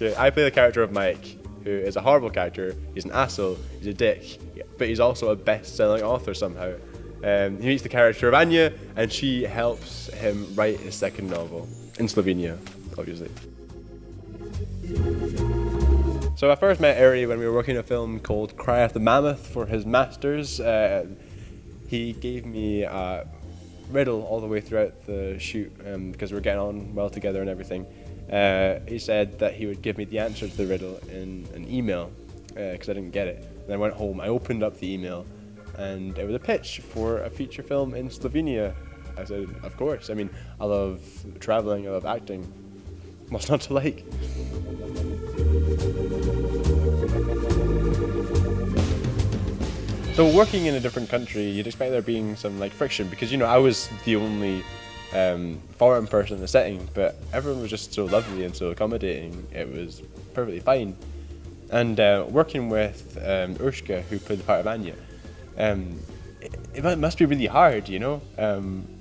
So I play the character of Mike, who is a horrible character. He's an asshole, he's a dick, but he's also a best-selling author somehow. He meets the character of Anya, and she helps him write his second novel, in Slovenia, obviously. So I first met Eri when we were working on a film called Cry of the Mammoth for his masters. He gave me a riddle all the way throughout the shoot, because we were getting on well together and everything. He said that he would give me the answer to the riddle in an email, because I didn't get it. Then I went home, I opened up the email, and it was a pitch for a feature film in Slovenia. I said, of course. I mean, I love traveling, I love acting. What's not to like? So working in a different country, you'd expect there being some like friction, because, you know, I was the only foreign person in the setting, but everyone was just so lovely and so accommodating. It was perfectly fine. And working with Urshka, who played the part of Anya, it must be really hard, you know,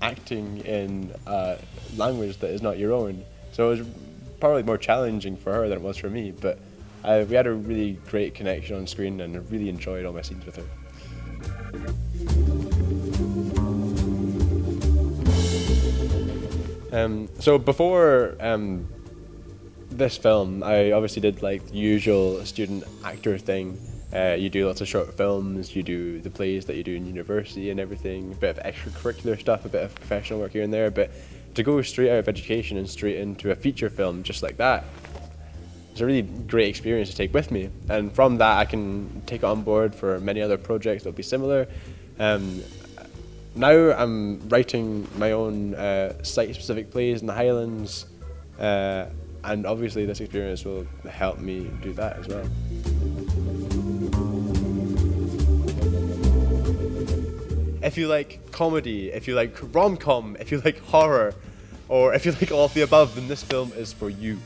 acting in a language that is not your own. So it was probably more challenging for her than it was for me, but we had a really great connection on screen, and I really enjoyed all my scenes with her. So before this film, I obviously did like the usual student actor thing. You do lots of short films, you do the plays that you do in university and everything, a bit of extracurricular stuff, a bit of professional work here and there, but to go straight out of education and straight into a feature film just like that, it's a really great experience to take with me. And from that I can take it on board for many other projects that will be similar. Now I'm writing my own site-specific plays in the Highlands, and obviously this experience will help me do that as well. If you like comedy, if you like rom-com, if you like horror, or if you like all of the above, then this film is for you.